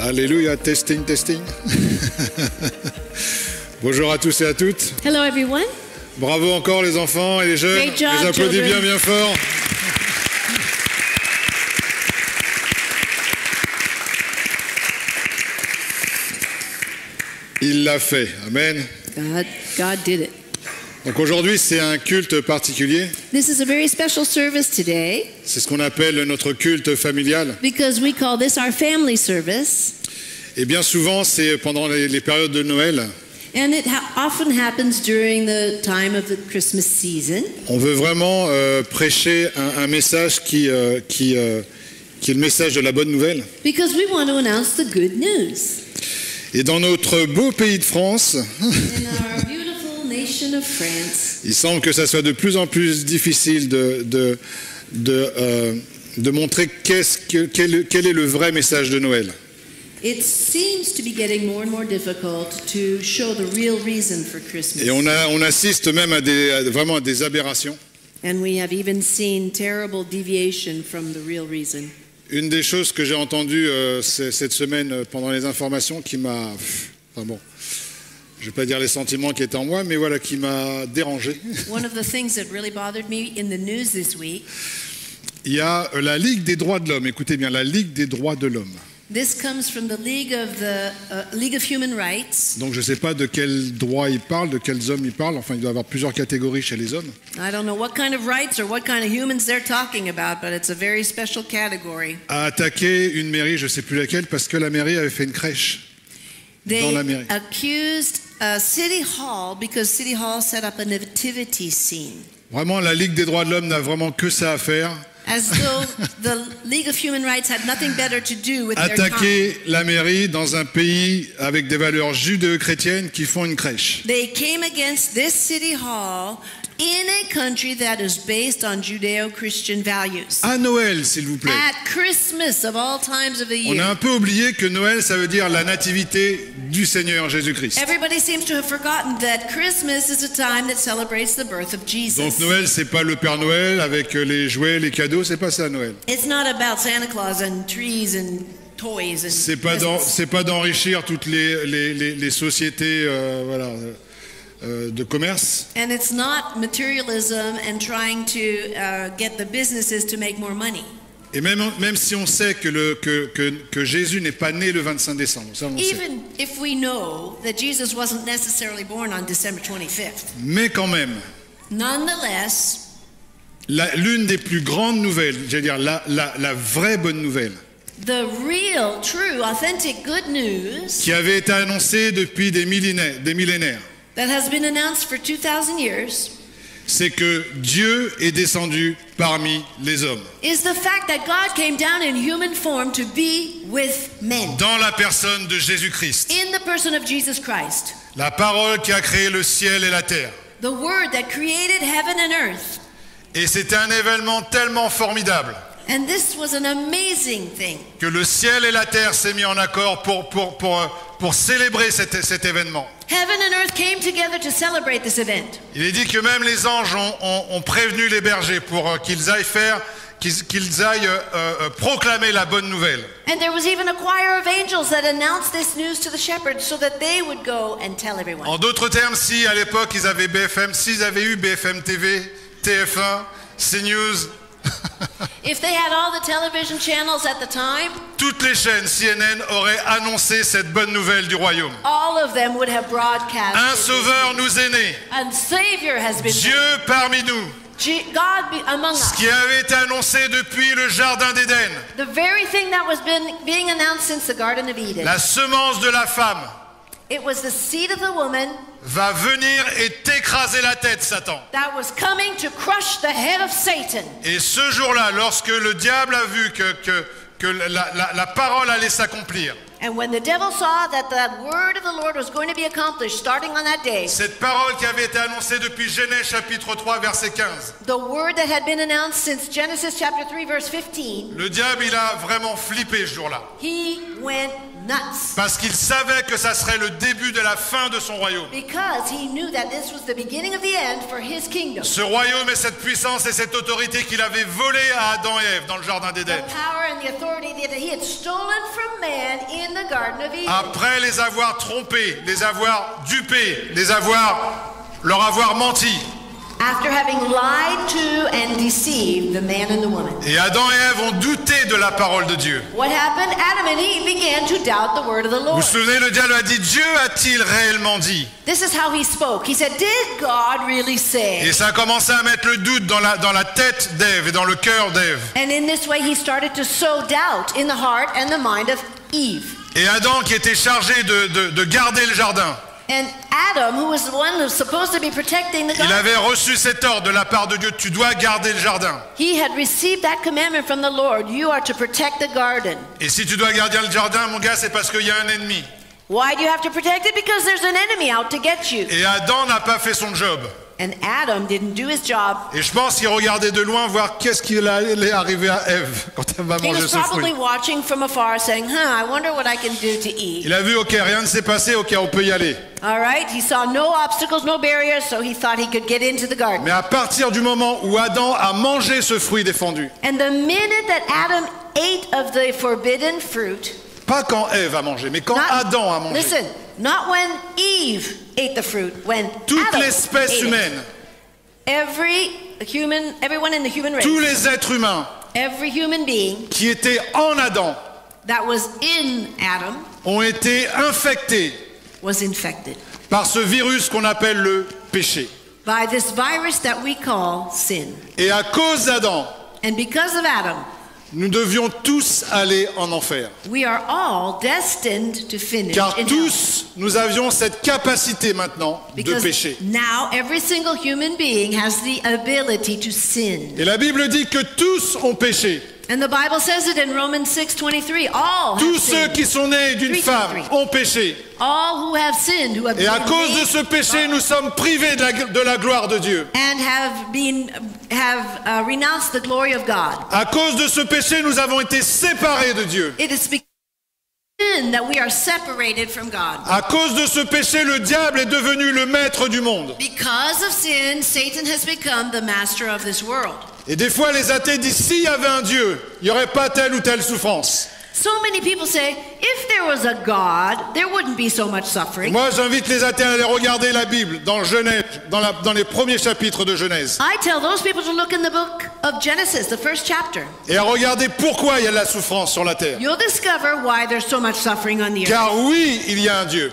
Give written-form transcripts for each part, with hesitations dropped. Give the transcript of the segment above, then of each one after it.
Alléluia, testing, testing. Bonjour à tous et à toutes. Hello everyone. Bravo encore les enfants et les jeunes. Great job, les applaudis children. Bien, bien fort. Il l'a fait. Amen. God did it. Donc aujourd'hui, c'est un culte particulier. This is a very special service today. C'est ce qu'on appelle notre culte familial. Because we call this our family service. Et bien souvent, c'est pendant les périodes de Noël. And it often happens during the time of the Christmas season. On veut vraiment prêcher un message qui est le message de la bonne nouvelle. Because we want to announce the good news. Et dans notre beau pays de France, il semble que ça soit de plus en plus difficile de montrer quel est le vrai message de Noël. Et on assiste même vraiment à des aberrations. Une des choses que j'ai entendues cette semaine pendant les informations qui m'a... Enfin bon, je ne vais pas dire les sentiments qui étaient en moi, mais voilà, qui m'a dérangé. Il y a la Ligue des droits de l'homme. Écoutez bien, la Ligue des droits de l'homme. Donc je ne sais pas de quels droits il parle, de quels hommes il parle. Enfin, il doit y avoir plusieurs catégories chez les hommes. A attaqué une mairie, je ne sais plus laquelle, parce que la mairie avait fait une crèche dans la mairie. Vraiment, la Ligue des droits de l'homme n'a vraiment que ça à faire. As though the League of Human Rights had nothing better to do with their time. Attaquer la mairie dans un pays avec des valeurs judéo-chrétiennes qui font une crèche. They came against this city hall in a country that is based on Judeo-Christian values. À Noël, s'il vous plaît. At Christmas of all times of the year. On a un peu oublié que Noël, ça veut dire la nativité du Seigneur Jésus-Christ. Everybody seems to have forgotten that Christmas is a time that celebrates the birth of Jesus. Donc Noël, c'est pas le Père Noël avec les jouets, les cadeaux. C'est pas ça Noël. C'est pas d'enrichir toutes les sociétés voilà, de commerce. Et même si on sait que Jésus n'est pas né le 25 décembre, ça on sait. Mais quand même. L'une des plus grandes nouvelles, j'allais dire la vraie bonne nouvelle, the real, true, authentic good news, qui avait été annoncée depuis des millénaires, that has been announced for 2000 years, c'est que Dieu est descendu parmi les hommes, is the fact that God came down in human form to be with men, dans la personne de Jésus-Christ, in the person of Jesus Christ, la parole qui a créé le ciel et la terre, the word that created heaven and earth. Et c'était un événement tellement formidable que le ciel et la terre s'est mis en accord pour célébrer cet événement. Il est dit que même les anges ont prévenu les bergers pour qu'ils aillent proclamer la bonne nouvelle. En d'autres termes, si à l'époque ils avaient BFM, s'ils avaient eu BFM TV, TF1, CNews, toutes les chaînes CNN auraient annoncé cette bonne nouvelle du royaume. Un sauveur nous est né. Dieu parmi nous. Ce qui avait été annoncé depuis le jardin d'Éden. La semence de la femme va venir et t'écraser la tête, Satan. Et ce jour-là, lorsque le diable a vu que la parole allait s'accomplir, cette parole qui avait été annoncée depuis Genèse chapitre 3 verset 15, le diable il a vraiment flippé ce jour-là. Parce qu'il savait que ça serait le début de la fin de son royaume. Ce royaume et cette puissance et cette autorité qu'il avait volée à Adam et Ève dans le jardin d'Éden. Après les avoir trompés, les avoir dupés, leur avoir menti. Et Adam et Ève ont douté de la parole de Dieu. Vous vous souvenez, le diable a dit, Dieu a-t-il réellement dit? Et ça a commencé à mettre le doute dans la tête d'Ève et dans le cœur d'Ève. Et Adam, qui était chargé de garder le jardin, il avait reçu cet ordre de la part de Dieu, tu dois garder le jardin. Et si tu dois garder le jardin, mon gars, c'est parce qu'il y a un ennemi. Et Adam n'a pas fait son job. Et je pense qu'il regardait de loin voir qu'est-ce qu'il allait arriver à Ève quand elle va manger ce fruit. Il a vu, ok, rien ne s'est passé, ok, on peut y aller. Mais à partir du moment où Adam a mangé ce fruit défendu, pas quand Ève a mangé, mais quand Adam a mangé. Not when Eve ate the fruit, when toute l'espèce humaine, everyone in the human race, tous les êtres humains, every human being, qui étaient en Adam, that was in Adam, ont été infectés, was infected, par ce virus qu'on appelle le péché, by this virus that we call sin. Et à cause d'Adam, and because of Adam, nous devions tous aller en enfer. Car tous, nous avions cette capacité maintenant de pécher. Et la Bible dit que tous ont péché. Tous ceux qui sont nés d'une femme ont péché. Et à cause de ce péché, nous sommes privés de la gloire de Dieu. À cause de ce péché, nous avons été séparés de Dieu. À cause de ce péché, le diable est devenu le maître du monde. Et des fois, les athées disent, s'il y avait un Dieu, il n'y aurait pas telle ou telle souffrance. Moi, j'invite les athées à aller regarder la Bible dans Genèse, dans les premiers chapitres de Genèse. Et à regarder pourquoi il y a de la souffrance sur la terre. Car oui, il y a un Dieu.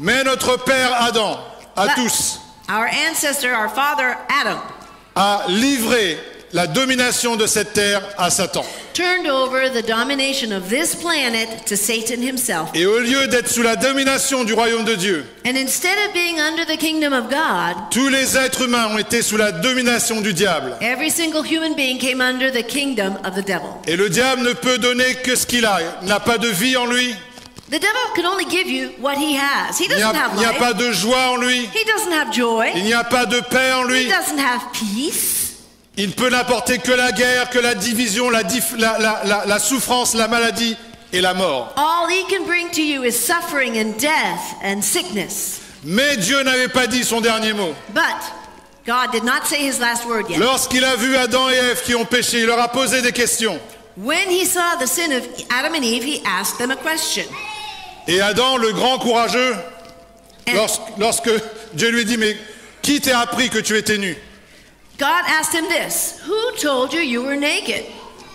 Mais notre père Adam, a livré la domination de cette terre à Satan. Et au lieu d'être sous la domination du royaume de Dieu, tous les êtres humains ont été sous la domination du diable. Et le diable ne peut donner que ce qu'il a. Il n'a pas de vie en lui. Il n'y a pas de joie en lui. Il n'y a pas de paix en lui. Il peut n'apporter que la guerre, que la division, la souffrance, la maladie et la mort. Mais Dieu n'avait pas dit son dernier mot. Lorsqu'il a vu Adam et Ève qui ont péché, il leur a posé des questions. Et Adam, le grand courageux, lorsque Dieu lui dit, mais qui t'a appris que tu étais nu? God asked him this, who told you you were naked?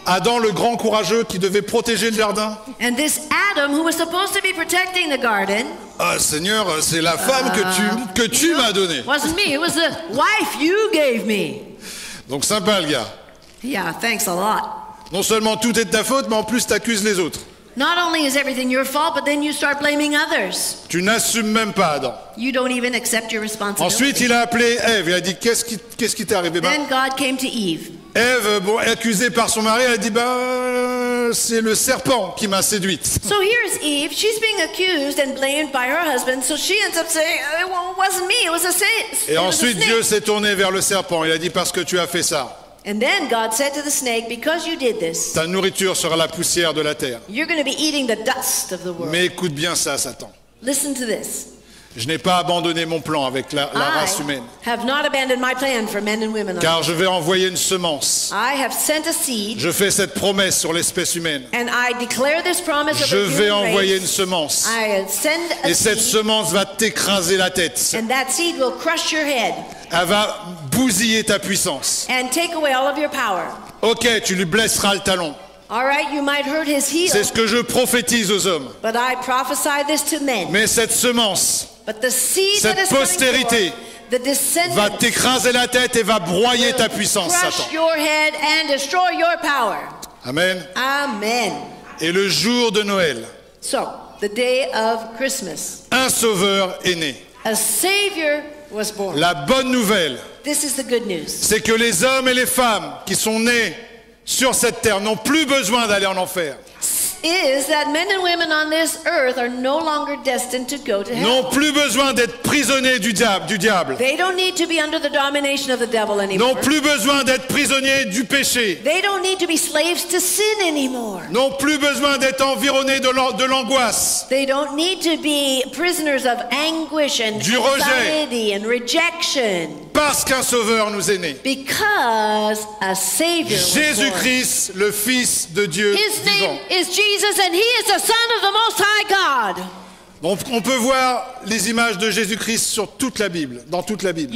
Adam, le grand courageux qui devait protéger le jardin. And this Adam who was supposed to be protecting the garden. Ah, Seigneur, c'est la femme que tu m'as donnée. Wasn't me, it was the wife you gave me. Donc sympa le gars. Yeah, thanks a lot. Non seulement tout est de ta faute, mais en plus t'accuses les autres. Not only is everything your fault, but then you start blaming others. Tu n'assumes même pas Adam. You don't even accept your responsibility. Ensuite, il a appelé Ève. Il a dit, qu'est-ce qui t'est arrivé? Then God came to Eve. Ève, bon, accusée par son mari, elle a dit, c'est le serpent qui m'a séduite. So here is Eve. She's being accused and blamed by her husband. So she ends up saying, it wasn't me. It was a snake. Et ensuite, Dieu s'est tourné vers le serpent. Il a dit, parce que tu as fait ça. And then God said to the snake, because you did this, ta nourriture sera la poussière de la terre. You're going to be eating the dust of the world. Mais écoute bien ça, Satan. Listen to this. Je n'ai pas abandonné mon plan avec la race humaine. Car je vais envoyer une semence. Je fais cette promesse sur l'espèce humaine. Je vais envoyer une semence. Et cette semence va t'écraser la tête. Elle va bousiller ta puissance. Ok, tu lui blesseras le talon. C'est ce que je prophétise aux hommes. Mais cette semence, cette postérité va t'écraser la tête et va broyer ta puissance, Satan. Amen. Amen. Et le jour de Noël, un sauveur est né. La bonne nouvelle, c'est que les hommes et les femmes qui sont nés sur cette terre n'ont plus besoin d'aller en enfer. N'ont plus besoin d'être prisonniers du diable. N'ont plus besoin d'être prisonniers du péché. N'ont plus besoin d'être environnés de l'angoisse. Du rejet. Parce qu'un sauveur nous est né. Jésus-Christ, le Fils de Dieu vivant. Donc on peut voir les images de Jésus-Christ sur toute la Bible, dans toute la Bible.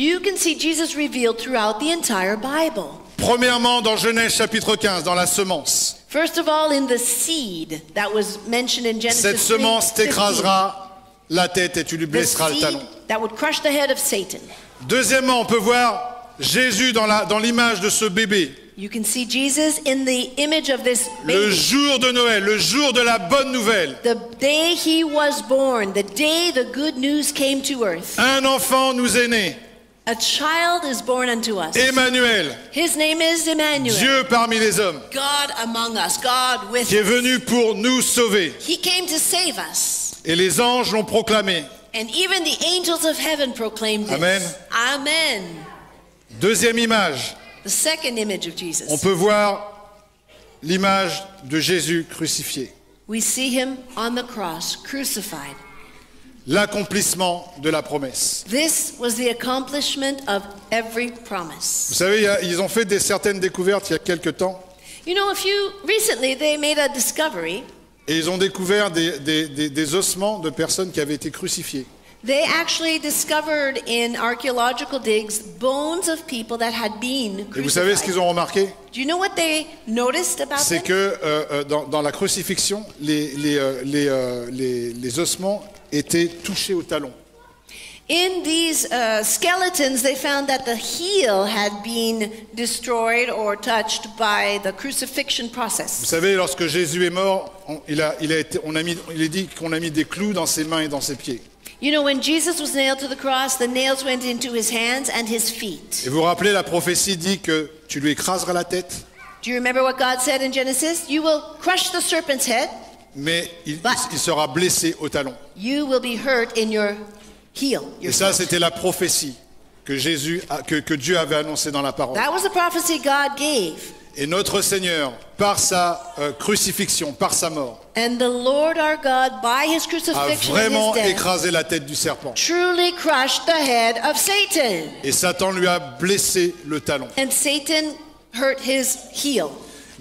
Premièrement dans Genèse chapitre 15, dans la semence. Cette semence t'écrasera la tête et tu lui blesseras le talon. Deuxièmement, on peut voir Jésus dans l'image de ce bébé. Le jour de Noël, le jour de la bonne nouvelle. Un enfant nous est né. A child is born unto us. Emmanuel. His name is Emmanuel. Dieu parmi les hommes. God among us, God with us. Qui est venu pour nous sauver. He came to save us. Et les anges l'ont proclamé. And even the angels of heaven proclaimed this. Amen. Amen. Deuxième image. The second image of Jesus. On peut voir l'image de Jésus crucifié. We see him on the cross, crucified. L'accomplissement de la promesse. This was the accomplishment of every promise. Vous savez, ils ont fait certaines découvertes il y a quelque temps. You know, recently they made a discovery. Et ils ont découvert des ossements de personnes qui avaient été crucifiées. They actually discovered in archaeological digs bones of people that had been crucified. Et vous savez ce qu'ils ont remarqué? Do you know what they noticed about them? C'est que dans la crucifixion, les ossements étaient touchés au talon. In these skeletons, they found that the heel had been destroyed or touched by the crucifixion process. Vous savez, lorsque Jésus est mort, il est dit qu'on a mis des clous dans ses mains et dans ses pieds. You know, when Jesus was nailed to the cross, the nails went into his hands and his feet. Et vous vous rappelez, la prophétie dit que tu lui écraseras la tête. Do you remember what God said in Genesis? You will crush the serpent's head. Mais il sera blessé au talon. You will be hurt in your Et ça, c'était la prophétie que Dieu avait annoncée dans la parole. Et notre Seigneur, par sa crucifixion, par sa mort, a vraiment écrasé la tête du serpent. Et Satan lui a blessé le talon. Mais il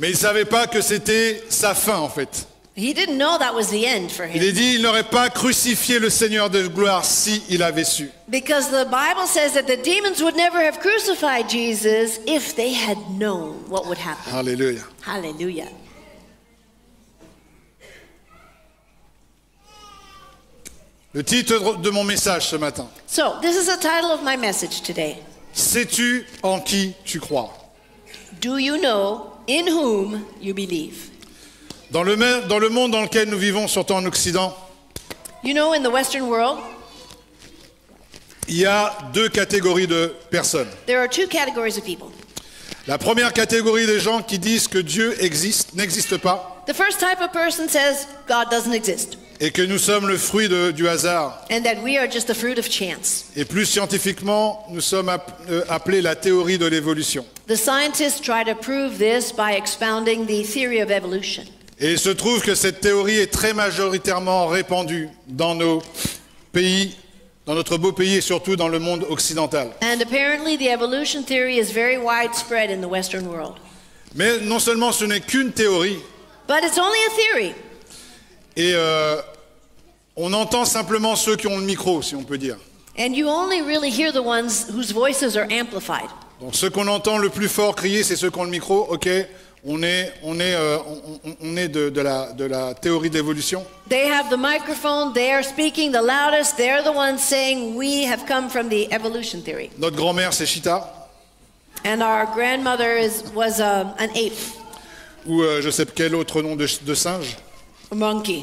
ne savait pas que c'était sa fin, en fait. He didn't know that was the end for him. Il est dit, il n'aurait pas crucifié le Seigneur de gloire si il avait su. Because the Bible says that the demons would never have crucified Jesus if they had known what would happen. Hallelujah. Hallelujah. Le titre de mon message ce matin. So, this is the title of my message today. Sais-tu en qui tu crois? Do you know in whom you believe? Dans le monde dans lequel nous vivons, surtout en Occident, you know, in the Western world, il y a deux catégories de personnes. There are two categories of people. La première catégorie des gens qui disent que Dieu n'existe pas. The first type of person says God doesn't exist. Et que nous sommes le fruit du hasard. And that we are just the fruit of chance. Et plus scientifiquement, nous sommes appelés la théorie de l'évolution. The scientists try to prove this by expounding the theory of evolution. Et il se trouve que cette théorie est très majoritairement répandue dans nos pays dans notre beau pays et surtout dans le monde occidental. And apparently the evolution theory is very widespread in the Western world. Mais non seulement ce n'est qu'une théorie, but it's only a theory. Et on entend simplement ceux qui ont le micro, si on peut dire. And you only really hear the ones whose voices are amplified. Donc ceux qu'on entend le plus fort crier, c'est ceux qui ont le micro. Ok, on est de la théorie de l'évolution. They have the microphone. They are speaking the loudest. They're the ones saying we have come from the evolution theory. Notre grand-mère c'est Chita. And our grandmother was an ape. Ou je sais quel autre nom de singe. A monkey.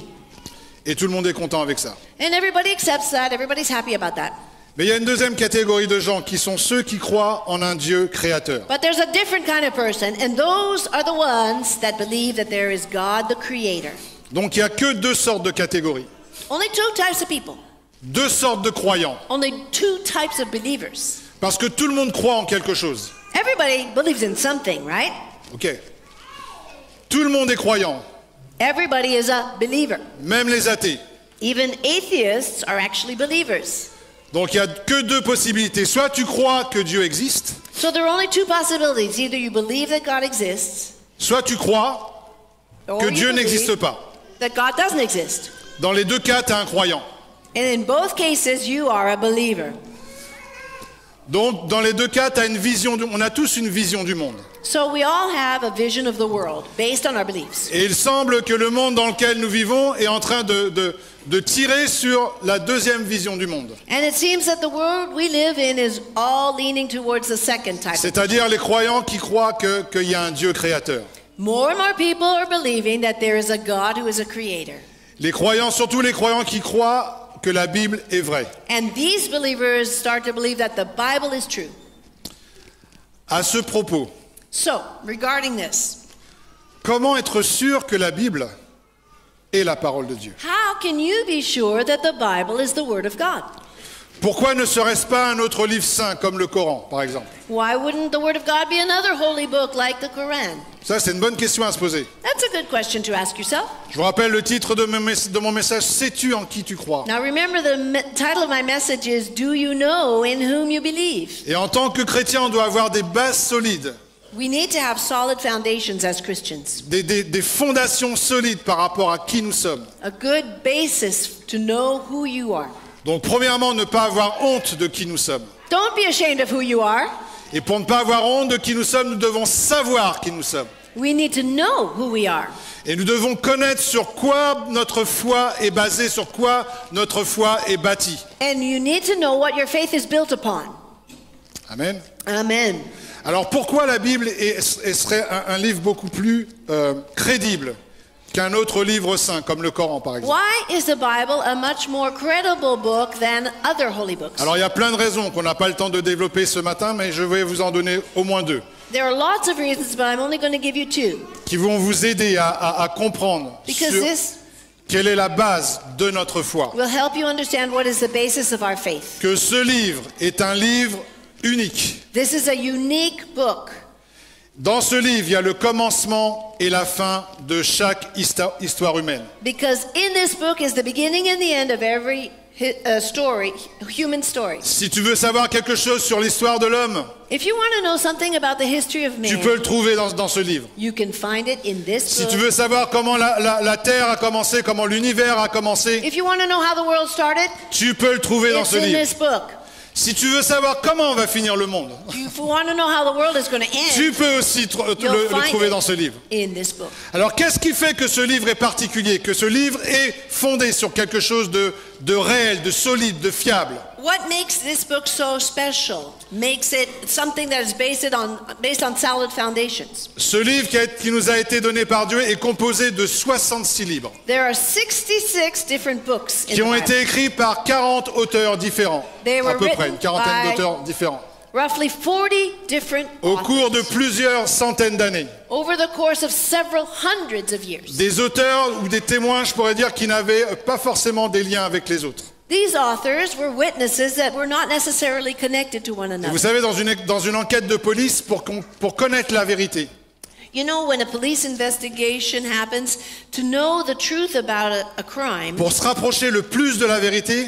Et tout le monde est content avec ça. And everybody accepts that. Everybody's happy about that. Mais il y a une deuxième catégorie de gens qui sont ceux qui croient en un Dieu créateur. But there's a different kind of person, and those are the ones that believe that there is God the creator. Donc il y a que deux sortes de catégories. Only two types of people. Deux sortes de croyants. Only two types of believers. Parce que tout le monde croit en quelque chose. Everybody believes in something, right? OK. Tout le monde est croyant. Everybody is a believer. Même les athées. Even atheists are actually believers. Donc il n'y a que deux possibilités. Soit tu crois que Dieu existe. So there are only two possibilities. Either you believe that God exists. Soit tu crois que Dieu n'existe pas. That God doesn't exist. Dans les deux cas, tu es un croyant. And in both cases, you are a believer. Donc dans les deux cas, tu as une vision on a tous une vision du monde. So we all have a vision of the world based on our beliefs. Et il semble que le monde dans lequel nous vivons est en train de tirer sur la deuxième vision du monde. C'est-à-dire les croyants qui croient qu'il y a un Dieu créateur. More and more people are believing that there is a God who is a creator. Les croyants, surtout les croyants qui croient que la Bible est vraie. And these believers start to believe that the Bible is true. À ce propos, so, regarding this, comment être sûr que la Bible est la parole de Dieu? How can you be sure that the Bible is the word of God? Pourquoi ne serait-ce pas un autre livre saint comme le Coran, par exemple? Why wouldn't the word of God be another holy book like the Quran? Ça, c'est une bonne question à se poser. That's a good question to ask yourself. Je vous rappelle le titre de mon message, sais-tu en qui tu crois? Now remember the title of my message is Do you know in whom you believe? Et en tant que chrétien, on doit avoir des bases solides. We need to have solid foundations as Christians. Des fondations solides par rapport à qui nous sommes. A good basis to know who you are. Donc premièrement, ne pas avoir honte de qui nous sommes. Don't be ashamed of who you are. Et pour ne pas avoir honte de qui nous sommes, nous devons savoir qui nous sommes. We need to know who we are. Et nous devons connaître sur quoi notre foi est basée, sur quoi notre foi est bâtie. And you need to know what your faith is built upon. Amen. Amen. Alors pourquoi la Bible serait un livre beaucoup plus crédible qu'un autre livre saint, comme le Coran par exemple? Why is the Bible a much more credible book than other holy books? Alors il y a plein de raisons qu'on n'a pas le temps de développer ce matin, mais je vais vous en donner au moins deux. There are lots of reasons, but I'm only going to give you two. Qui vont vous aider à comprendre quelle est la base de notre foi. Will help you understand what is the basis of our faith. Que ce livre est un livre unique. This is a unique book. Dans ce livre, il y a le commencement et la fin de chaque histoire humaine. Because in this book is the beginning and the end of every story, human story. Si tu veux savoir quelque chose sur l'histoire de l'homme, if you want to know something about the history of man, tu peux le trouver dans ce livre. You can find it in this book. Si tu veux savoir comment la Terre a commencé, comment l'univers a commencé, if you want to know how the world started, tu peux le trouver dans ce livre. It's in this book. Si tu veux savoir comment on va finir le monde, tu peux aussi le trouver dans ce livre. Alors qu'est-ce qui fait que ce livre est particulier, que ce livre est fondé sur quelque chose de réel, de solide, de fiable? What makes this book so special? Makes it something that is based on solid foundations. Ce livre qui nous a été donné par Dieu est composé de 66 livres. There are 66 different books qui ont été écrits par 40 auteurs différents, à peu près une quarantaine d'auteurs différents. Roughly 40 different au cours de plusieurs centaines d'années. Over the course of several hundreds of years. Des auteurs ou des témoins, je pourrais dire, qui n'avaient pas forcément des liens avec les autres. These authors were witnesses that were not necessarily connected to one another. Vous savez, dans une enquête de police, pour connaître la vérité. You know, when a police investigation happens, to know the truth about a crime. Pour se rapprocher le plus de la vérité.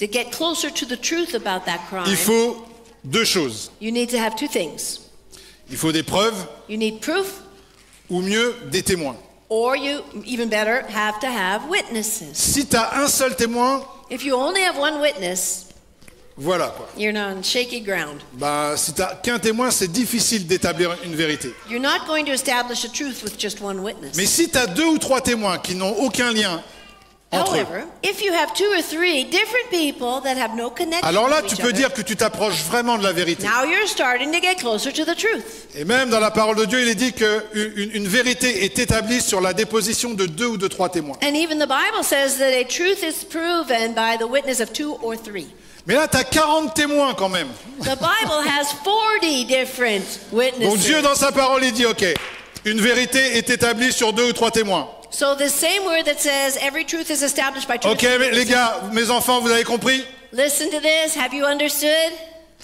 To get closer to the truth about that crime, il faut deux choses. You need to have two things. Il faut des preuves. You need proof. Ou mieux, des témoins. Or you, even better, have to have witnesses. Si tu as un seul témoin, if you only have one witness, voilà quoi. You're on shaky ground. Bah, si tu n'as qu'un témoin, c'est difficile d'établir une vérité. You're not going to establish a truth with just one witness. Mais si tu as deux ou trois témoins qui n'ont aucun lien entre eux, if you have two or three different people that have no connection, alors là, tu peux dire que tu t'approches vraiment de la vérité. Now you're starting to get closer to the truth. Et même dans la parole de Dieu, il est dit qu'une vérité est établie sur la déposition de deux ou de trois témoins. And even the Bible says that a truth is proven by the witness of two or three. Mais là, tu as 40 témoins quand même. The Bible has 40 different witnesses. Donc Dieu, dans sa parole, il dit, OK, une vérité est établie sur deux ou trois témoins. So the same word that says every truth is established by two. OK, les gars, mes enfants, vous avez compris? Listen to this. Have you understood?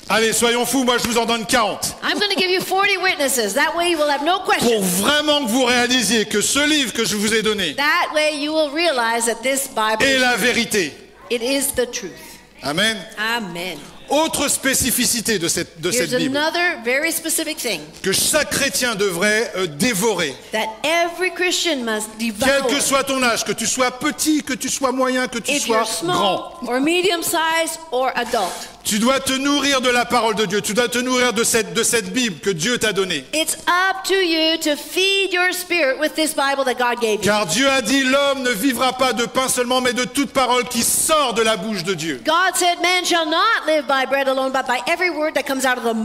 Allez, soyons fous, moi je vous en donne 40. I'm going to give you 40 witnesses. That way you will have no questions. Pour vraiment que vous réalisiez que ce livre que je vous ai donné that way you will realize that this Bible est la vérité. It is the truth. Amen. Amen. Autre spécificité de cette Bible que chaque chrétien devrait dévorer. Quel que soit ton âge, que tu sois petit, que tu sois moyen, que tu sois grand. Or medium size or adult. Tu dois te nourrir de la parole de Dieu. Tu dois te nourrir de cette Bible que Dieu t'a donnée. Car Dieu a dit, l'homme ne vivra pas de pain seulement, mais de toute parole qui sort de la bouche de Dieu.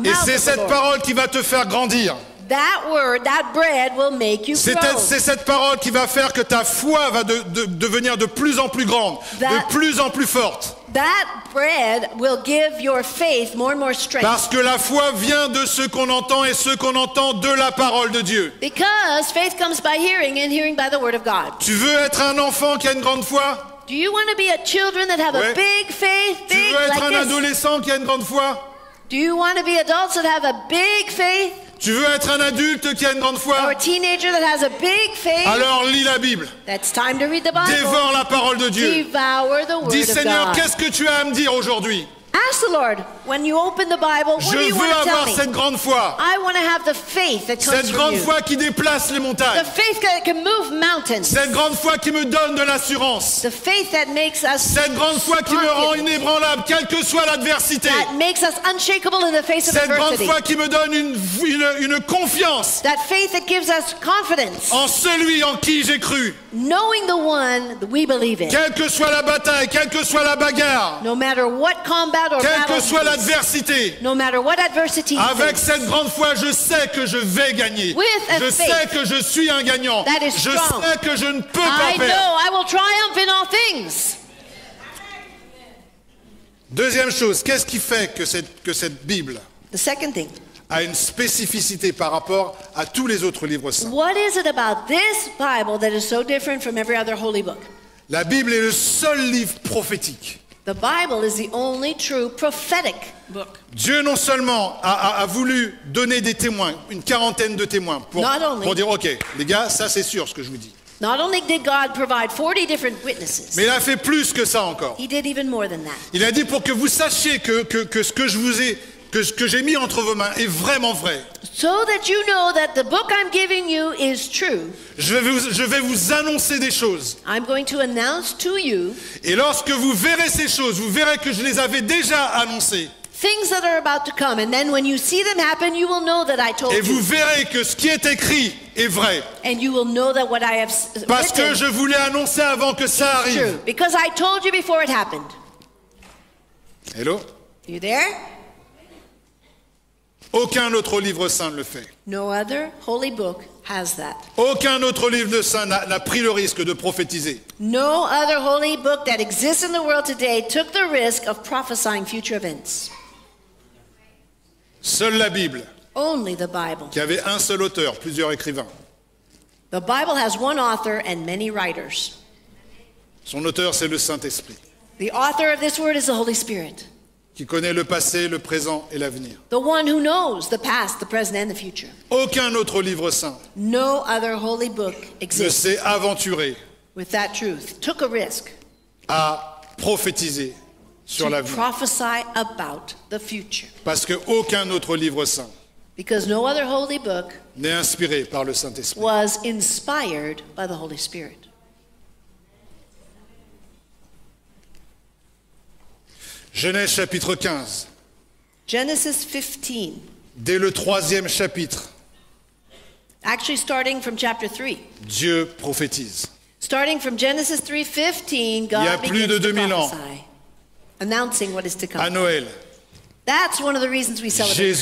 Et c'est cette parole qui va te faire grandir. C'est cette parole qui va faire que ta foi va devenir de plus en plus grande, de plus en plus forte. That bread will give your faith more and more strength. Parce que la foi vient de ce qu'on entend et ce qu'on entend de la parole de Dieu. Because faith comes by hearing and hearing by the word of God. Tu veux être un enfant qui a une grande foi? Do you want to be a children that have a big faith? Tu veux être un adolescent qui a une grande foi? Do you want to be adults that have a big faith? Tu veux être un adulte qui a une grande foi? Or a teenager that has a big faith? Alors lis la Bible. That's time to read the Bible. Dévore la parole de Dieu. Devour the word of God. Dis Seigneur, qu'est-ce que tu as à me dire aujourd'hui? Ask the Lord when you open the Bible, what do you want to tell me? Je veux avoir cette grande foi. I want to have the faith that comes from you. Cette grande foi qui déplace les montagnes. The faith that can move mountains. Cette grande foi qui me donne de l'assurance. The faith that makes us. Cette grande foi qui me rend inébranlable, quelle que soit l'adversité. That makes us unshakable in the face of adversity. Cette grande foi qui me donne une confiance. That faith that gives us confidence. En celui en qui j'ai cru. Knowing the one that we believe in. Quelle que soit la bataille, quelle que soit la bagarre. No matter what combat. Quelle que soit l'adversité, avec cette grande foi, je sais que je vais gagner. Je sais que je suis un gagnant. Je sais que je ne peux pas perdre. Deuxième chose, qu'est-ce qui fait que cette Bible a une spécificité par rapport à tous les autres livres saints? La Bible est le seul livre prophétique. The Bible is the only true prophetic book. Dieu non seulement a voulu donner des témoins, une quarantaine de témoins, pour dire OK, les gars, ça c'est sûr ce que je vous dis. Not only did God provide 40 different witnesses. Mais il a fait plus que ça encore. He did even more than that. Il a dit pour que vous sachiez que ce que je vous ai, que ce que j'ai mis entre vos mains est vraiment vrai. So that you know that the book I'm giving you is true. Je vais vous annoncer des choses. I'm going to announce to you. Et lorsque vous verrez ces choses, vous verrez que je les avais déjà annoncées. Things that are about to come, and then when you see them happen, you will know that I told you. Et vous verrez que ce qui est écrit est vrai. And you will know that what I have written. Parce que je vous l'ai annoncé avant que ça arrive. True. Because I told you before it happened. Hello? You there? Aucun autre livre saint ne le fait. No other holy book has that. Aucun autre livre saint n'a pris le risque de prophétiser. No other holy book that exists in the world today took the risk of prophesying future events. Seule la Bible. Only the Bible. Qui avait un seul auteur, plusieurs écrivains. The Bible has one author and many writers. Son auteur, c'est le Saint-Esprit. The author of this word is the Holy Spirit. Qui connaît le passé, le présent et l'avenir. The one who knows the past, the present and the future. Aucun autre livre saint. No other holy book exists. Ne s'est aventuré. With that truth, took a risk. À prophétiser sur l'avenir. Parce qu'aucun autre livre saint n'est inspiré par le Saint-Esprit. Genèse chapitre 15. Genesis 15. Dès le 3e chapitre. Actually starting from chapter 3. Dieu prophétise. Starting from Genesis 3:15, God begins to prophesy, announcing what is to come. À Noël. That's one of the reasons we celebrate Christmas.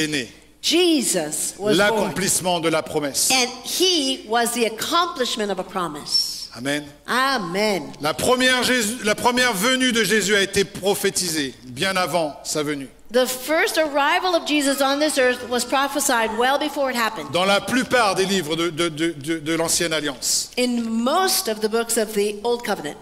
Jésus est né. Jesus was born. L'accomplissement de la promesse. And he was the accomplishment of a promise. Amen. Amen. La première venue de Jésus a été prophétisée bien avant sa venue. The first arrival of Jesus on this earth was prophesied well before it happened. Dans la plupart des livres de l'Ancienne Alliance. In most of the books of the Old Covenant.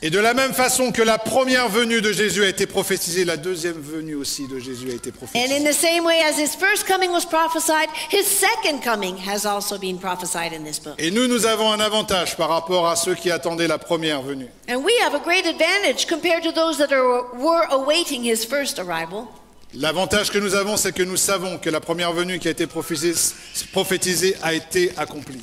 Et de la même façon que la première venue de Jésus a été prophétisée, la deuxième venue aussi de Jésus a été prophétisée. And in the same way as his first coming was prophesied, his second coming has also been prophesied in this book. Et nous avons un avantage par rapport à ceux qui attendaient la première venue. And we have a great advantage compared to those that were awaiting his first arrival. L'avantage que nous avons, c'est que nous savons que la première venue qui a été prophétisée a été accomplie.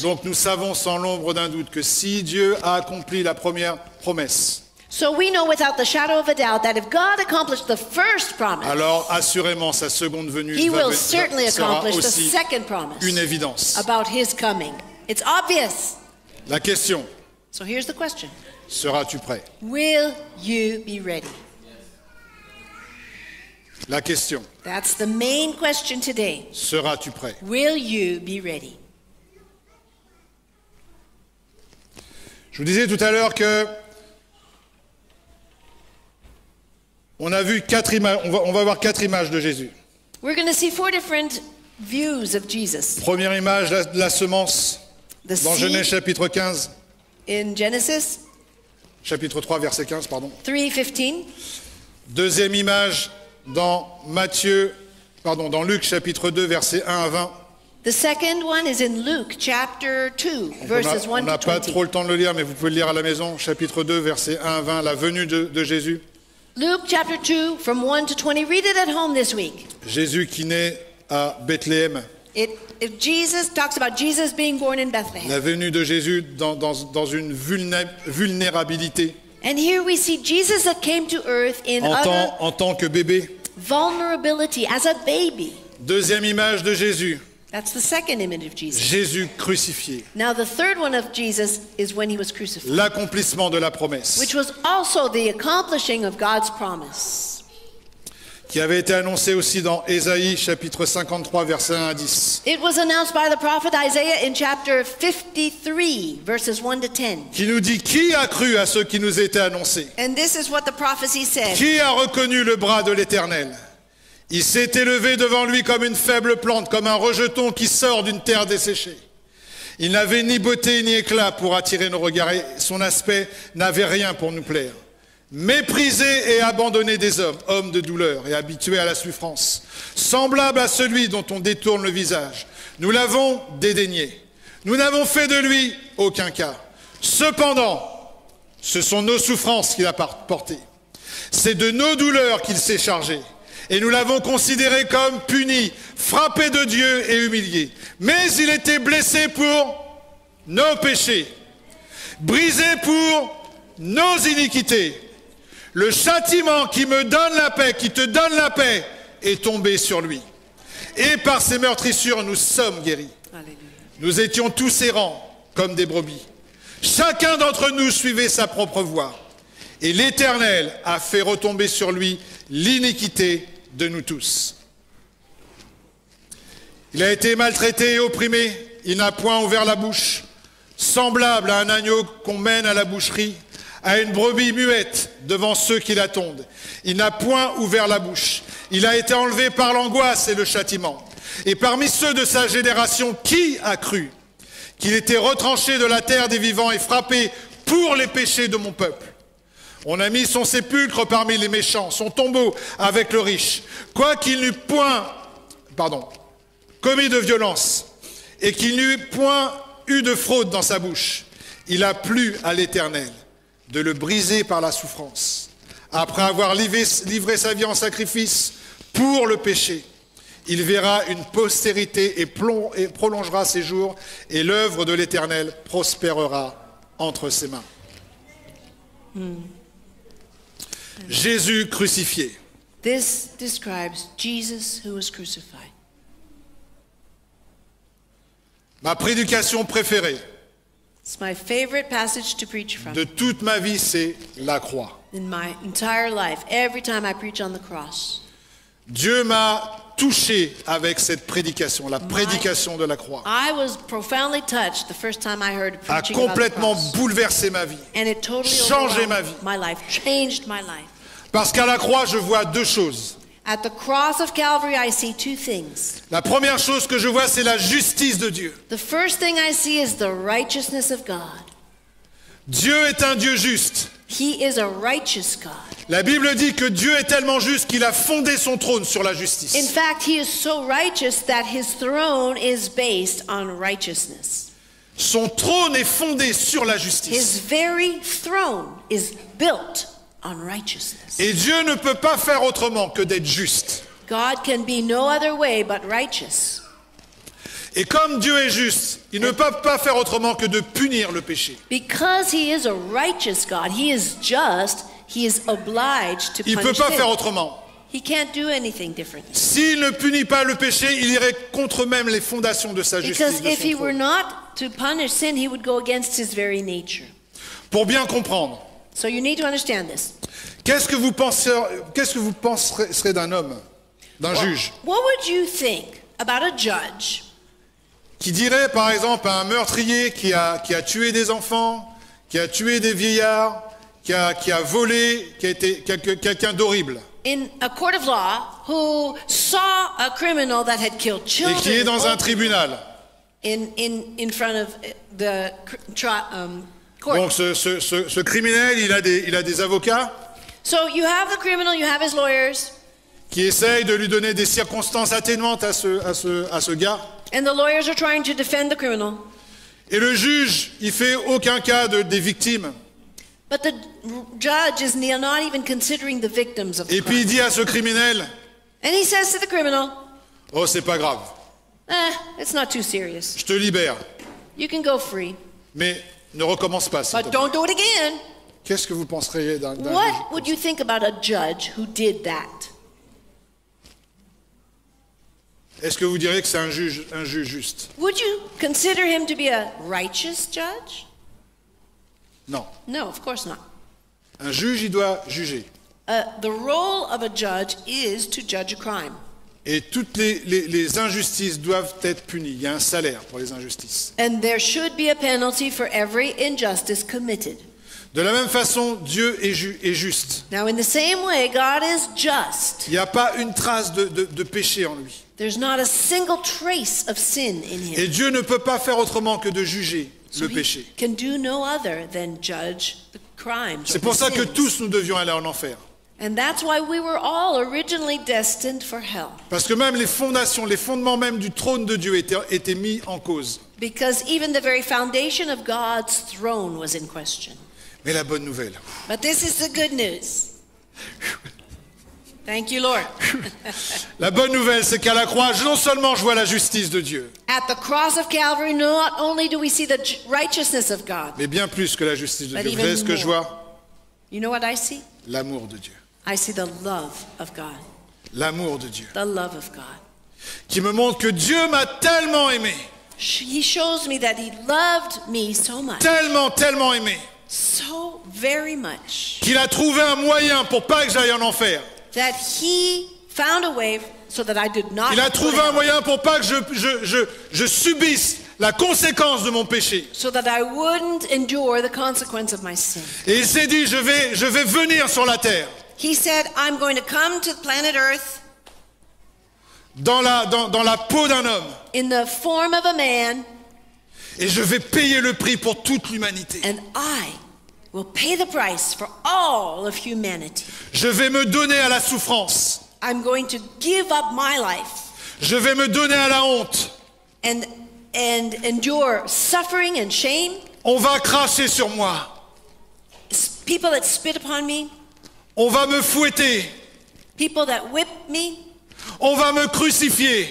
Donc nous savons sans l'ombre d'un doute que si Dieu a accompli la première promesse, alors assurément sa seconde venue sera aussi une évidence. La question. So here's the question. Seras-tu prêt? Will you be ready? La question. That's the main question today. Seras-tu prêt? Will you be ready? Je vous disais tout à l'heure que on a vu quatre images. On va voir quatre images de Jésus. We're going to see four different views of Jesus. Première image, la semence dans Genèse chapitre 15. In Genesis, chapitre 3, verset 15, pardon. 3:15. Deuxième image dans Luc, chapitre 2, verset 1 à 20. The second one is in Luke, chapter 2, verses 1 to 20. On n'a pas trop le temps de le lire, mais vous pouvez le lire à la maison. Chapitre 2, verset 1 à 20, la venue de Jésus. Luke, chapter 2, from 1 to 20. Read it at home this week. Jésus qui naît à Bethléem. Jesus talks about Jesus being born in Bethlehem. La venue de Jésus dans une vulnérabilité. And here we see Jesus that came to earth en tant que bébé. Vulnerability as a baby. Deuxième image de Jésus. That's the second image of Jesus. Jésus crucifié. Now the third one of Jesus is when he was crucified. L'accomplissement de la promesse. Which was also the accomplishing of God's promise. Qui avait été annoncé aussi dans Ésaïe chapitre 53 verset 1 à 10. It was announced by the prophet Isaiah in chapter 53 verses 1 to 10. Qui nous dit qui a cru à ce qui nous était annoncé. And this is what the prophecy said. Qui a reconnu le bras de l'Éternel. Il s'est élevé devant lui comme une faible plante, comme un rejeton qui sort d'une terre desséchée. Il n'avait ni beauté ni éclat pour attirer nos regards et son aspect n'avait rien pour nous plaire. Méprisé et abandonné des hommes, homme de douleur et habitué à la souffrance, semblable à celui dont on détourne le visage. Nous l'avons dédaigné. Nous n'avons fait de lui aucun cas. Cependant, ce sont nos souffrances qu'il a portées. C'est de nos douleurs qu'il s'est chargé. Et nous l'avons considéré comme puni, frappé de Dieu et humilié. Mais il était blessé pour nos péchés, brisé pour nos iniquités. Le châtiment qui me donne la paix, qui te donne la paix, est tombé sur lui. Et par ses meurtrissures, nous sommes guéris. Alléluia. Nous étions tous errants, comme des brebis. Chacun d'entre nous suivait sa propre voie. Et l'Éternel a fait retomber sur lui l'iniquité de nous tous. Il a été maltraité et opprimé. Il n'a point ouvert la bouche. Semblable à un agneau qu'on mène à la boucherie, à une brebis muette devant ceux qui la tondent. Il n'a point ouvert la bouche. Il a été enlevé par l'angoisse et le châtiment. Et parmi ceux de sa génération, qui a cru qu'il était retranché de la terre des vivants et frappé pour les péchés de mon peuple? On a mis son sépulcre parmi les méchants, son tombeau avec le riche, quoiqu'il n'eût point commis de violence et qu'il n'eût point eu de fraude dans sa bouche. il a plu à l'Éternel de le briser par la souffrance. Après avoir livré sa vie en sacrifice pour le péché, il verra une postérité et prolongera ses jours, et l'œuvre de l'Éternel prospérera entre ses mains. Jésus crucifié. This describes Jesus who was crucified. Ma prédication préférée de toute ma vie, c'est la croix. In my entire life, every time I preach on the cross. Dieu m'a touché avec cette prédication, la prédication de la croix. A complètement bouleversé ma vie, changé ma vie. Parce qu'à la croix, je vois deux choses. La première chose que je vois, c'est la justice de Dieu. Dieu est un Dieu juste. He is a righteous God. La Bible dit que Dieu est tellement juste qu'il a fondé son trône sur la justice. In fact, he is so righteous that his throne is based on righteousness. Son trône est fondé sur la justice. His very throne is built on righteousness. Et Dieu ne peut pas faire autrement que d'être juste. God can be no other way but righteous. Et comme Dieu est juste, il ne peut pas faire autrement que de punir le péché. Il ne peut pas faire autrement. S'il ne punit pas le péché, il irait contre même les fondations de sa justice. Pour bien comprendre, qu'est-ce que vous penserez d'un homme, d'un juge? Qui dirait par exemple à un meurtrier qui a tué des enfants, qui a tué des vieillards, qui a volé, qui a été quelqu'un d'horrible. In a court of law, who saw a criminal that had killed children. Et qui est dans un tribunal. In front of the court. Donc ce criminel, il a des avocats. So you have the criminal, you have his lawyers. Qui essayent de lui donner des circonstances atténuantes à ce gars. And the lawyers are trying to defend the criminal. Et le juge, il fait aucun cas des victimes. But the judge is not even considering the victims of the crime. Et puis il dit à ce criminel. And he says to the criminal. Oh, c'est pas grave. It's not too serious. Je te libère. You can go free. Mais ne recommence pas. But don't do it again. Qu'est-ce que vous penseriez d'un juge? What would you think about a judge who did that? Est-ce que vous direz que c'est un juge juste? Would you consider him to be a righteous judge? Non. No, of course not. Un juge, il doit juger. The role of a judge is to judge a crime. Et toutes les injustices doivent être punies. Il y a un salaire pour les injustices. And there should be a penalty for every injustice committed. De la même façon, Dieu est juste. Now, in the same way, God is just. Il n'y a pas une trace de péché en lui. There's not a single trace of sin in him. Et Dieu ne peut pas faire autrement que de juger le péché. Can do no other than judge the crimes. C'est pour ça que tous nous devions aller en enfer. And that's why we were all originally destined for hell. Parce que même les fondements même du trône de Dieu étaient mis en cause. Because even the very foundation of God's throne was in question. Mais la bonne nouvelle. But this is the good news. Thank you, Lord. La bonne nouvelle, c'est qu'à la croix, non seulement je vois la justice de Dieu, mais bien plus que la justice de Dieu. Vous savez ce que je vois? You know what I see? L'amour de Dieu. I see the love of God. L'amour de Dieu. The love of God. Qui me montre que Dieu m'a tellement aimé. He shows me that he loved me so much. Tellement, tellement aimé. So very much. Qu'il a trouvé un moyen pour pas que j'aille en enfer. That he found a way so that I did not. Il a trouvé un moyen pour pas que je subisse la conséquence de mon péché. So that I wouldn't endure the consequence of my sin. Et il s'est dit, je vais venir sur la terre. He said, I'm going to come to planet Earth. Dans la peau d'un homme. In the form of a man. Et je vais payer le prix pour toute l'humanité. And I will pay the price for all of humanity. Je vais me donner à la souffrance. I'm going to give up my life. Je vais me donner à la honte. And endure suffering and shame. On va cracher sur moi. People that spit upon me. On va me fouetter. People that whip me. On va me crucifier.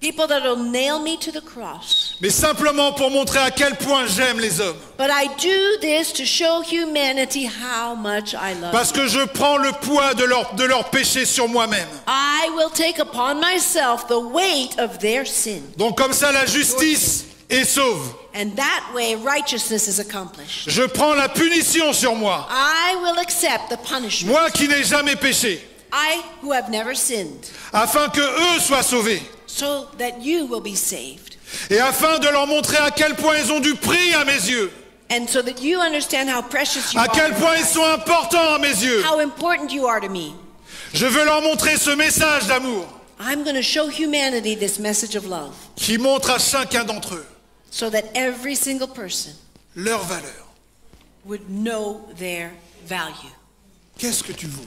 People that will nail me to the cross. Mais simplement pour montrer à quel point j'aime les hommes. But I do this to show humanity how much I love. Parce que je prends le poids de leur péché sur moi-même. I will take upon myself the weight of their sin. Donc comme ça la justice est sauve. And that way righteousness is accomplished. Je prends la punition sur moi. I will accept the punishment. Moi qui n'ai jamais péché. I who have never sinned. Afin que eux soient sauvés. So that you will be saved. Et afin de leur montrer à quel point ils ont du prix à mes yeux. And so that you understand how precious you are. À quel point ils sont importants à mes yeux. How important you are to me. Je veux leur montrer ce message d'amour. I'm going to show humanity this message of love. Qui montre à chacun d'entre eux. So that every single person leur valeur. Would know their value. Qu'est-ce que tu vaux?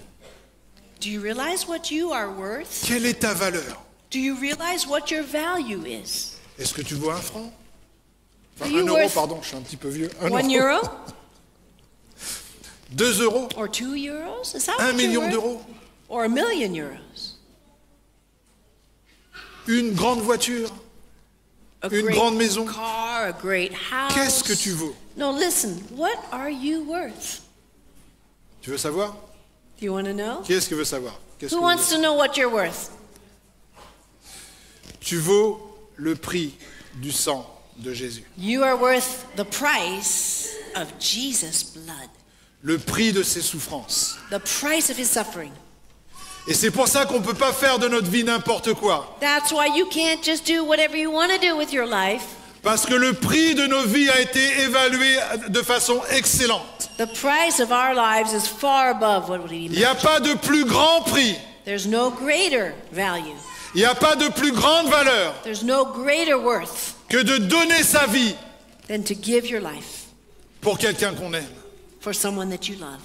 Do you realize what you are worth? Quelle est ta valeur? Do you realize what your value is? Est-ce que tu vaux un franc? Enfin, un euro, pardon, je suis un petit peu vieux. Un euro? 2 euros? Or 2 euros? Is that 1 million d'euros? Or 1 million euros? Une grande voiture? Une grande maison. Qu'est-ce que tu vaux? No, listen. What are you worth? Tu veux savoir? Do you want to know? Qui est-ce qui veut savoir? Who wants to know what you're worth? Tu vaux le prix du sang de Jésus. You are worth the price of Jesus' blood. Le prix de ses souffrances. The price of his suffering. Et c'est pour ça qu'on ne peut pas faire de notre vie n'importe quoi. That's why you can't just do whatever you want to do with your life. Parce que le prix de nos vies a été évalué de façon excellente. The price of our lives is far above what we need. Il n'y a pas de plus grand prix. There's no greater value. Il n'y a pas de plus grande valeur. There's no greater worth. Que de donner sa vie. Than to give your life. Pour quelqu'un qu'on aime. For someone that you love.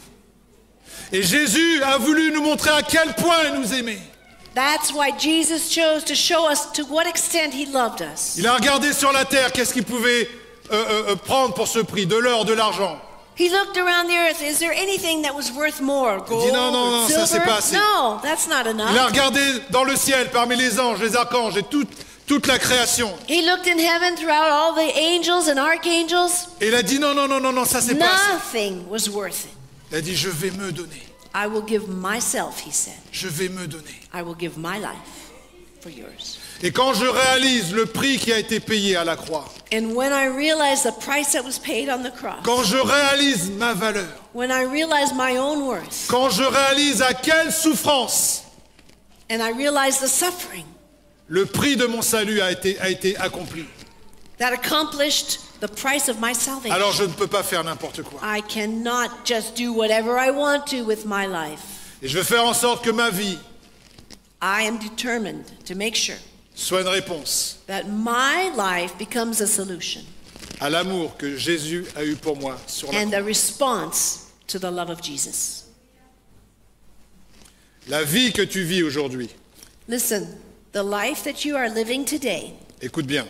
Et Jésus a voulu nous montrer à quel point il nous aimait. That's why Jesus chose to show us to what extent he loved us. Il a regardé sur la terre qu'est-ce qu'il pouvait prendre pour ce prix, de l'or, de l'argent. He looked around the earth. Is there anything that was worth more? Gold, non, ça c'est pas assez. No, that's not enough. Il a regardé dans le ciel parmi les anges, les archanges et toute la création. He looked in heaven throughout all the angels and archangels. Et il a dit non, ça c'est pas assez. Nothing was worth it. Il a dit, je vais me donner. I will give myself, he said. Je vais me donner. I will give my life for yours. Et quand je réalise le prix qui a été payé à la croix. And when I realize the price that was paid on the cross. Quand je réalise ma valeur. When I realize my own worth. Quand je réalise à quelle souffrance. And I realize the suffering. Le prix de mon salut a été accompli. That accomplished the price of my salvation. Alors je ne peux pas faire n'importe quoi. I cannot just do whatever I want to with my life. Et je veux faire en sorte que ma vie. I am determined to make sure. Soit une réponse. That my life becomes a solution. À l'amour que Jésus a eu pour moi sur la croix. And a response to the love of Jesus. La vie que tu vis aujourd'hui. Listen, the life that you are living today. Écoute bien.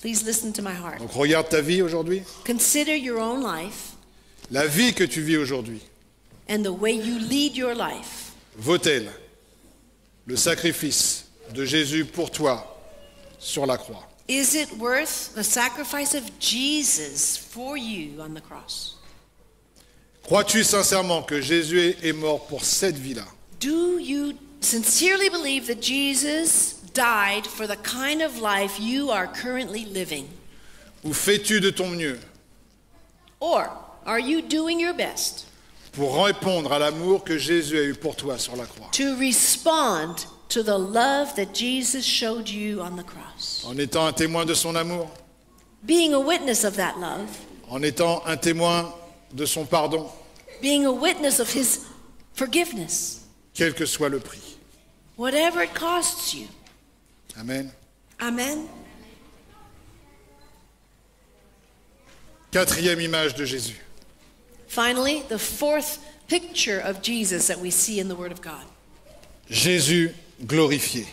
Please listen to my heart. Donc regarde ta vie aujourd'hui. Consider your own life. La vie que tu vis aujourd'hui. And the way you lead your life. Vaut-elle le sacrifice de Jésus pour toi sur la croix? Is it worth the sacrifice of Jesus for you on the cross? Crois-tu sincèrement que Jésus est mort pour cette vie-là? Do you sincerely believe that Jesus died for the kind of life you are currently living? Ou fais-tu de ton mieux? Or are you doing your best? Pour répondre à l'amour que Jésus a eu pour toi sur la croix. To respond to the love that Jesus showed you on the cross. En étant un témoin de son amour. Being a witness of that love. En étant un témoin de son pardon. Being a witness of his forgiveness. Quel que soit le prix. Whatever it costs you. Amen. Amen. Quatrième image de Jésus. Finally, the fourth picture of Jesus that we see in the Word of God. Jésus glorifié.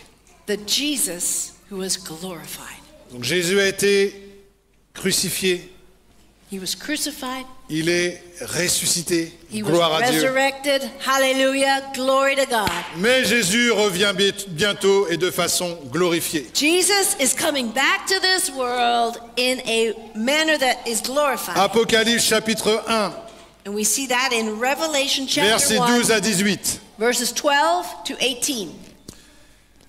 The Jesus who was glorified. Donc Jésus a été crucifié. Il est ressuscité. Gloire à Dieu. Mais Jésus revient bientôt et de façon glorifiée. Apocalypse chapitre 1. Versets 12 à 18.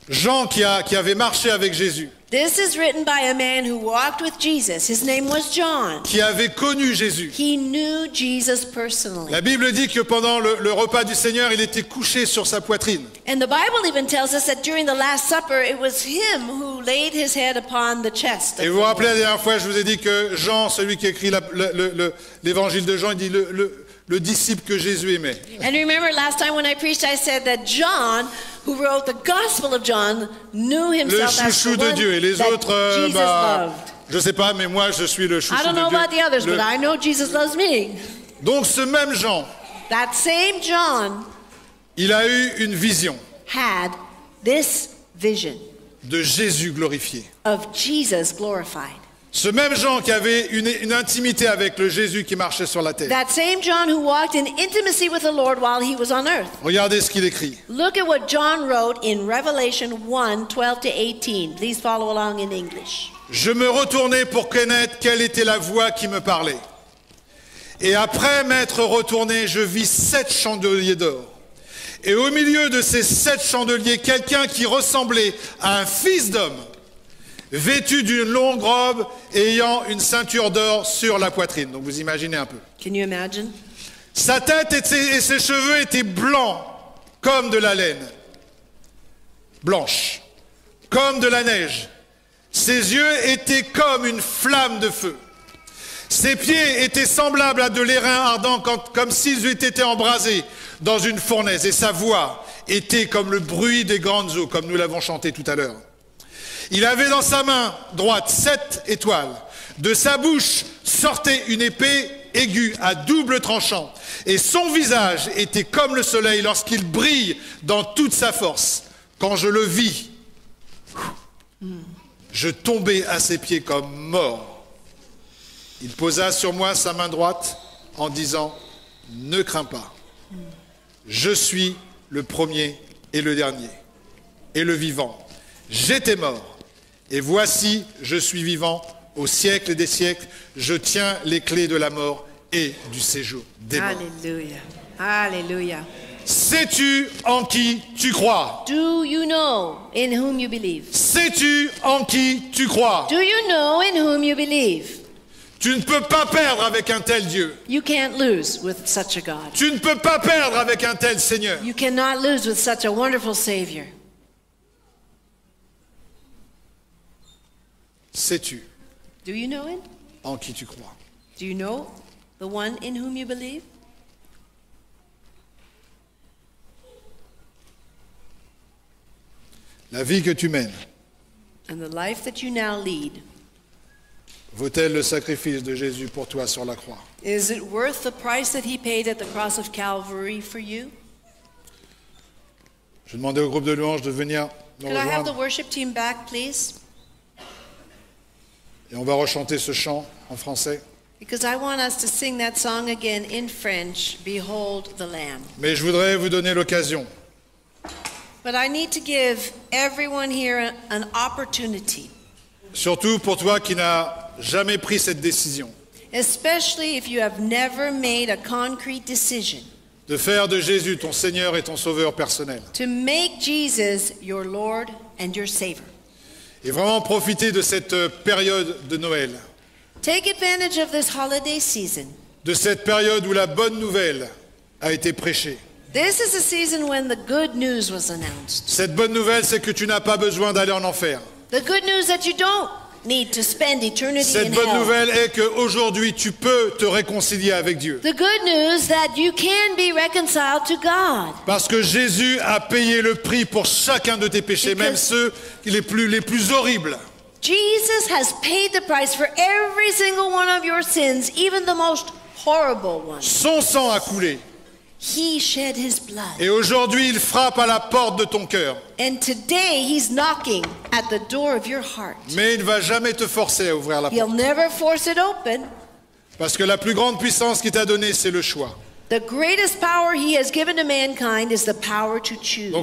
Jean qui avait marché avec Jésus. This is written by a man who walked with Jesus. His name was John. Qui avait connu Jésus. He knew Jesus personally. La Bible dit que pendant le repas du Seigneur, il était couché sur sa poitrine. And the Bible even tells us that during the Last Supper, it was him who laid his head upon the chest. Et vous vous rappelez la dernière fois, je vous ai dit que Jean, celui qui écrit l'évangile de Jean, il dit le disciple que Jésus aimait. And remember last time when I preached, I said that John, who wrote the Gospel of John, knew himself as the one that Jesus loved. Je sais pas, mais moi je suis le chouchou de Dieu. I don't know about the others, but I know Jesus loves me. Donc ce même Jean, that same John, il a eu une vision. Had this vision de Jésus glorifié. Of Jesus glorified. Ce même Jean qui avait une intimité avec le Jésus qui marchait sur la terre. That same John who walked in intimacy with the Lord while he was on earth. Regardez ce qu'il écrit. Look at what John wrote in Revelation 1:12 to 18. Please follow along in English. Je me retournai pour connaître quelle était la voix qui me parlait. Et après m'être retourné, je vis 7 chandeliers d'or. Et au milieu de ces 7 chandeliers, quelqu'un qui ressemblait à un fils d'homme, vêtu d'une longue robe et ayant une ceinture d'or sur la poitrine. Donc vous imaginez un peu. Can you imagine? Sa tête et ses cheveux étaient blancs comme de la laine, blanche, comme de la neige. Ses yeux étaient comme une flamme de feu. Ses pieds étaient semblables à de l'airain ardent, comme s'ils étaient embrasés dans une fournaise. Et sa voix était comme le bruit des grandes eaux, comme nous l'avons chanté tout à l'heure. Il avait dans sa main droite 7 étoiles. De sa bouche sortait une épée aiguë à double tranchant. Et son visage était comme le soleil lorsqu'il brille dans toute sa force. Quand je le vis, je tombai à ses pieds comme mort. Il posa sur moi sa main droite en disant « Ne crains pas, je suis le premier et le dernier et le vivant. J'étais mort. » Et voici, je suis vivant au siècle des siècles. Je tiens les clés de la mort et du séjour des morts. Alléluia. Alléluia. Sais-tu en qui tu crois? Do you know in whom you believe? Sais-tu en qui tu crois? Do you know in whom you believe? Tu ne peux pas perdre avec un tel Dieu. You can't lose with such a God. Tu ne peux pas perdre avec un tel Seigneur. You cannot lose with such a wonderful Savior. Sais-tu en qui tu crois? Do you know the one in whom you believe? La vie que tu mènes vaut-elle le sacrifice de Jésus pour toi sur la croix? Is it worth the price that he paid at the cross of Calvary for you? Je demandais au groupe de louanges de venir nous rejoindre. Could I have the worship team back, please? Et on va rechanter ce chant en français. Mais je voudrais vous donner l'occasion surtout pour toi qui n'as jamais pris cette décision de faire de Jésus ton Seigneur et ton Sauveur personnel. To make Jesus your Lord and your Savior. Et vraiment profiter de cette période de Noël. Take advantage of this holiday season. De cette période où la bonne nouvelle a été prêchée. This is a season when the good news was announced. Cette bonne nouvelle, c'est que tu n'as pas besoin d'aller en enfer. The good news that you don't need to spend eternity in hell. Cette bonne nouvelle est qu'aujourd'hui, tu peux te réconcilier avec Dieu. The good news that you can be reconciled to God. Parce que Jésus a payé le prix pour chacun de tes péchés, même ceux les plus horribles. Jesus has paid the price for every single one of your sins, even the most horrible ones. Son sang a coulé. He shed his blood. Et aujourd'hui, il frappe à la porte de ton cœur. And today he's knocking at the door of your heart. Mais il ne va jamais te forcer à ouvrir la porte. He'll never force it open. Parce que la plus grande puissance qu'il t'a donnée, c'est le choix. Donc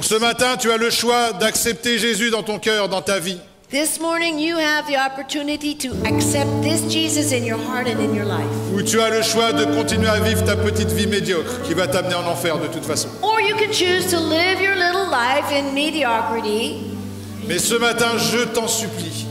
ce matin, tu as le choix d'accepter Jésus dans ton cœur, dans ta vie. This morning you have the opportunity to accept this Jesus in your heart and in your life. Ou tu as le choix de continuer à vivre ta petite vie médiocre qui va t'amener en enfer de toute façon. Or you can choose to live your little life in mediocrity. Mais ce matin, je t'en supplie.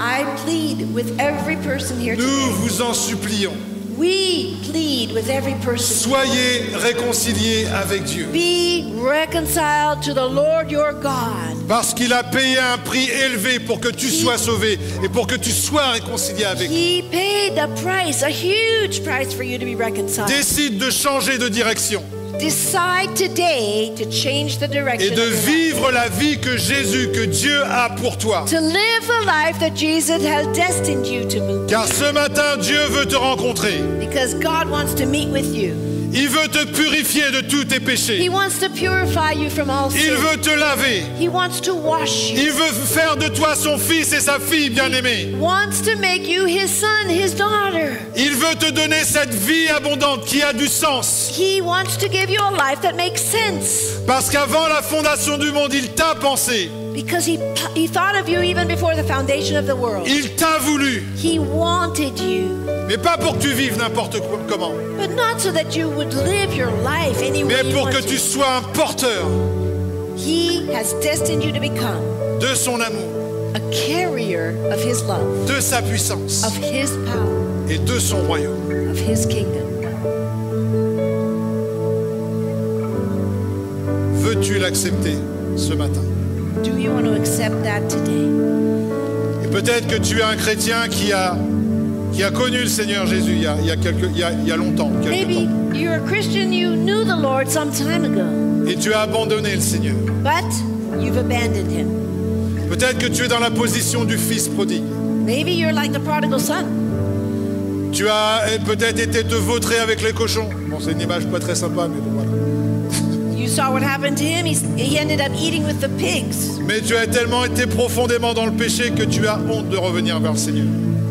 I plead with every person here today. Nous vous en supplions. We plead with every person. Soyez réconciliés avec Dieu. Be reconciled to the Lord your God. Parce qu'il a payé un prix élevé pour que tu sois sauvé et pour que tu sois réconcilié avec lui. Décide de changer de direction. Decide today to change the direction. Et de vivre la vie que Jésus, que Dieu a pour toi. To live the life that Jesus has destined you to live. Car ce matin, Dieu veut te rencontrer. Because God wants to meet with you. Il veut te purifier de tous tes péchés. He wants to purify you from all sin. Il veut te laver. He wants to wash you. Il veut faire de toi son fils et sa fille bien-aimée. He wants to make you his son, his daughter. Il veut te donner cette vie abondante qui a du sens. He wants to give you a life that makes sense. Parce qu'avant la fondation du monde, il t'a pensé. Because he thought of you even before the foundation of the world. Il t'a voulu. He wanted you. Mais pas pour que tu vives n'importe comment. But not so that you would live your life any way. Mais pour que tu sois un porteur. He has destined you to become. De son amour. A carrier of his love. De sa puissance. Of his power. Et de son royaume. Of his kingdom. Veux-tu l'accepter ce matin? Do you want to accept that today? Et peut-être que tu es un chrétien qui a connu le Seigneur Jésus il y a longtemps. Maybe you're a Christian, you knew the Lord some time ago. Et tu as abandonné le Seigneur. But you've abandoned him. Peut-être que tu es dans la position du fils prodigue. Maybe you're like the prodigal son. Tu as peut-être été te vautrer avec les cochons. Bon, c'est une image pas très sympa, mais bon, voilà. You saw what happened to him. He ended up eating with the pigs. Mais tu as tellement été profondément dans le péché que tu as honte de revenir vers le Seigneur.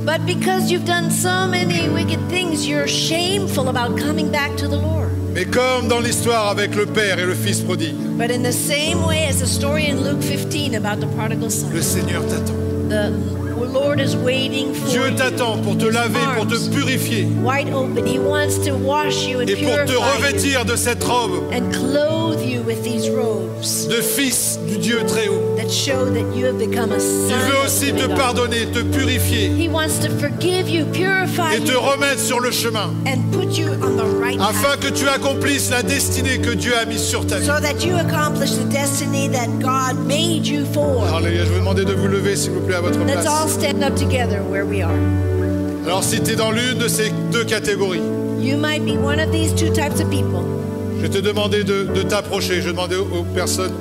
But because you've done so many wicked things, you're shameful about coming back to the Lord. Mais comme dans l'histoire avec le père et le fils prodigue. But in the same way as the story in Luke 15 about the prodigal son. Le Seigneur t'attend. The Lord is waiting for you. Dieu t'attend pour te laver, pour te purifier. Wide open. He wants to wash you and purify you. Et pour te revêtir de cette robe. And clothe you with these robes. De fils du Dieu très haut. That show that you have become a son. Il veut aussi te pardonner, te purifier. He wants to forgive you, purify you. Et te remettre sur le chemin. And put you on the right path. Afin que tu accomplisses la destinée que Dieu a mise sur ta vie. So that you accomplish the destiny that God made you for. Alléluia, je vais demander de vous lever s'il vous plaît à votre place. Stand up together where we are. Alors si tu es dans l'une de ces deux catégories, you might be one of these two types of people. Je vais te demander de t'approcher. Je vais demander aux personnes,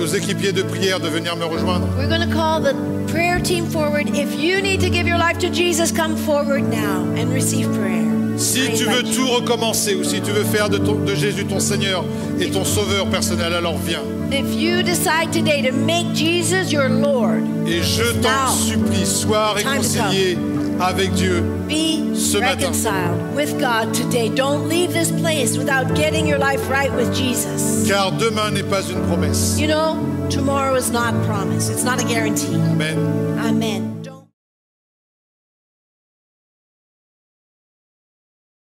aux équipiers de prière de venir me rejoindre. We're going to call the prayer team forward. If you need to give your life to Jesus, come forward now and receive prayer. Si tu veux tout recommencer ou si tu veux faire de Jésus ton Seigneur et ton Sauveur personnel, alors viens. If you decide today to make Jesus your Lord, et je t'en supplie, sois réconcilié avec Dieu ce matin. Be reconciled with God today. Don't leave this place without getting your life right with Jesus. Car demain n'est pas une promesse. You know, tomorrow is not promise. It's not a guarantee. Amen.